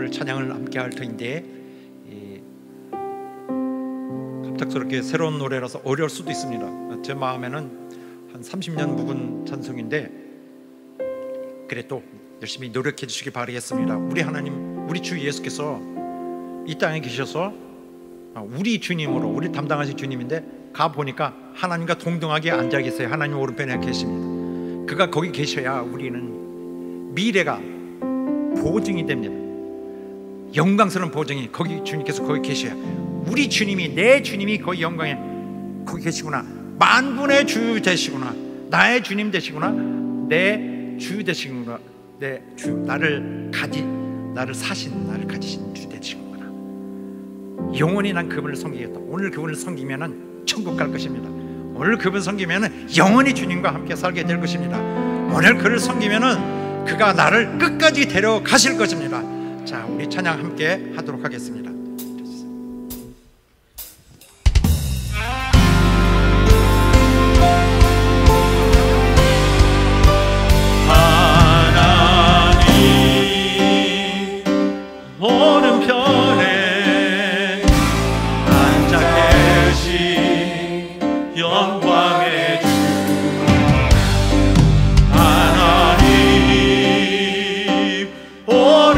오늘 찬양을 함께 할 터인데 갑작스럽게 새로운 노래라서 어려울 수도 있습니다. 제 마음에는 한 30년 묵은 찬송인데 그래도 열심히 노력해 주시기 바라겠습니다. 우리 하나님, 우리 주 예수께서 이 땅에 계셔서 우리 주님으로, 우리 담당하신 주님인데 가보니까 하나님과 동등하게 앉아 계세요. 하나님 오른편에 계십니다. 그가 거기 계셔야 우리는 미래가 보증이 됩니다. 영광스러운 보증이 거기, 주님께서 거기 계셔야 우리 주님이, 내 주님이 거기 영광에 거기 계시구나, 만군의 주 되시구나, 나의 주님 되시구나, 내 주 되시구나, 내 주, 나를 사신, 나를 가지신 주 되시구나. 영원히 난 그분을 섬기겠다. 오늘 그분을 섬기면은 천국 갈 것입니다. 오늘 그분 섬기면은 영원히 주님과 함께 살게 될 것입니다. 오늘 그를 섬기면은 그가 나를 끝까지 데려가실 것입니다. 자, 우리 찬양 함께 하도록 하겠습니다. 영광의 주 하나님